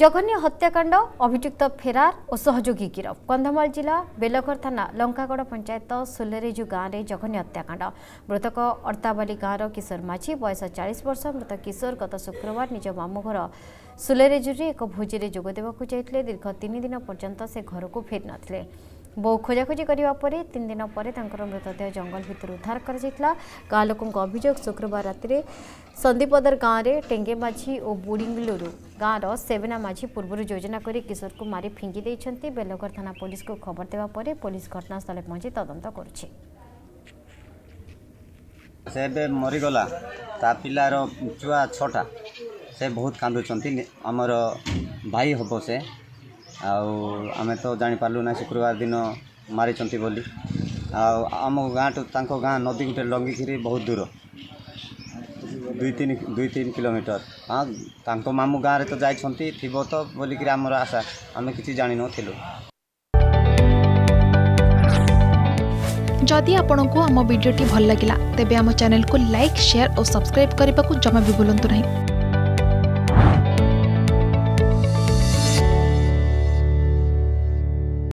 जघन्य हत्याकांड अभियुक्त फेरार और सहयोगी गिरफ। कंधमाल जिला बेलघर थाना लंकागढ़ पंचायत सुलेरेजु गाँव में जघन्य हत्याकांड। मृतक अर्ताबाली गाँव किशोर माझी बयस 40 वर्ष। मृत किशोर गत शुक्रवार निज मामुघर सुलेरेजु एक भोजी में जोग देवाकू जाते दीर्घ 3 दिन पर्यंत से घर को फेरी नथिले। बहु खोजाखोजी करने पर 3 दिन पर मृतदेह जंगल भितर उद्धार कर गाँ लोकों अभियोग। शुक्रवार राति संदीपदर गाँव में टेंगे माझी और बुड़िंगलुरु गाँव सेवेना माझी पूर्व योजना कर किशोर को मारी फिंगी देइछंती। बेलघर थाना पुलिस को खबर देवा पर पुलिस घटनास्थल पहुंची तदंत कर। मरीगला ता पिलार छुआ 6टा से बहुत कांदुचंती। आमर भाई हबो से आमे तो जापारू ना शुक्रवार दिन मारी बोली। आम गाँ टू तांको गाँ नदी गोटे लंघिकी बहुत दूर 2-3 किलोमीटर। हाँ तांको मामू गाँव तो जाती थी तो बोलिक आमर आशा आम कि जाणी नथिलु। जदि आपंक आम भिडी भल लगा तेब चैनल को लाइक शेयर और सब्सक्राइब करने को जमा भी भूलु नहीं।